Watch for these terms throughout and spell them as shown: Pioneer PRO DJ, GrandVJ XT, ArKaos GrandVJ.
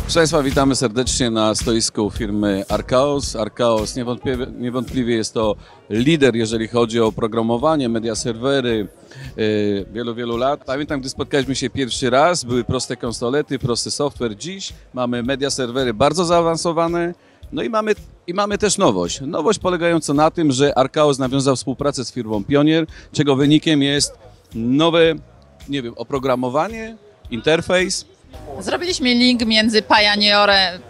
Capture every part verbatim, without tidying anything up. Proszę Państwa, witamy serdecznie na stoisku firmy ArKaos. ArKaos niewątpliwie, niewątpliwie jest to lider, jeżeli chodzi o programowanie, media serwery yy, wielu, wielu lat. Pamiętam, gdy spotkaliśmy się pierwszy raz, były proste konsolety, prosty software. Dziś mamy media serwery bardzo zaawansowane. No i mamy, i mamy też nowość. Nowość polegająca na tym, że ArKaos nawiązał współpracę z firmą Pionier, czego wynikiem jest nowe, nie wiem, oprogramowanie, interfejs. Zrobiliśmy link między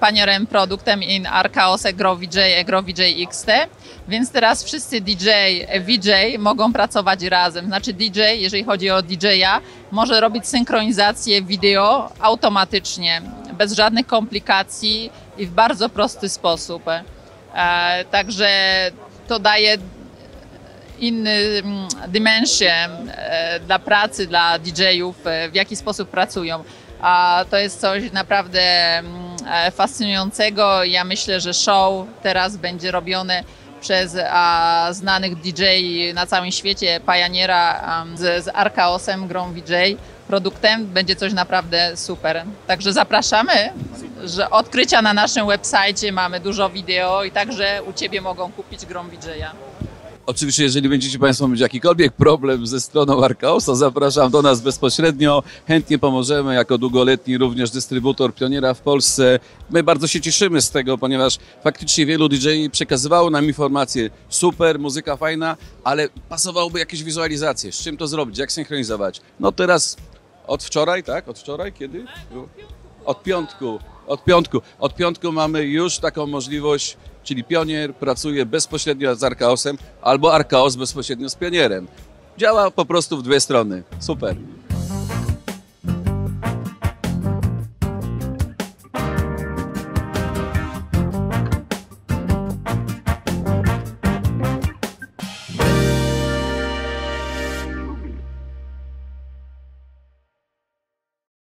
Pionierem produktem i ArKaos GrandVJ, GrandVJ X T, więc teraz wszyscy D J, V J mogą pracować razem. Znaczy D J, jeżeli chodzi o D J a, może robić synchronizację wideo automatycznie, bez żadnych komplikacji i w bardzo prosty sposób. E, także to daje inny dimensję e, dla pracy, dla D J ów, e, w jaki sposób pracują. A to jest coś naprawdę fascynującego. Ja myślę, że show teraz będzie robione przez a, znanych D J i na całym świecie, Pioniera a, z, z ArKaosem GrandVJ produktem. Będzie coś naprawdę super. Także zapraszamy, że odkrycia na naszym website mamy dużo wideo i także u Ciebie mogą kupić GrandVJ a. Oczywiście, jeżeli będziecie Państwo mieć jakikolwiek problem ze stroną ArKaosa, zapraszam do nas bezpośrednio. Chętnie pomożemy, jako długoletni również dystrybutor Pioniera w Polsce. My bardzo się cieszymy z tego, ponieważ faktycznie wielu D J i przekazywało nam informacje. Super, muzyka fajna, ale pasowałoby jakieś wizualizacje. Z czym to zrobić, jak synchronizować? No teraz od wczoraj, tak? Od wczoraj? Kiedy? Od piątku. Od piątku. Od piątku mamy już taką możliwość, czyli Pionier pracuje bezpośrednio z ArKaosem albo ArKaos bezpośrednio z Pionierem. Działa po prostu w dwie strony. Super.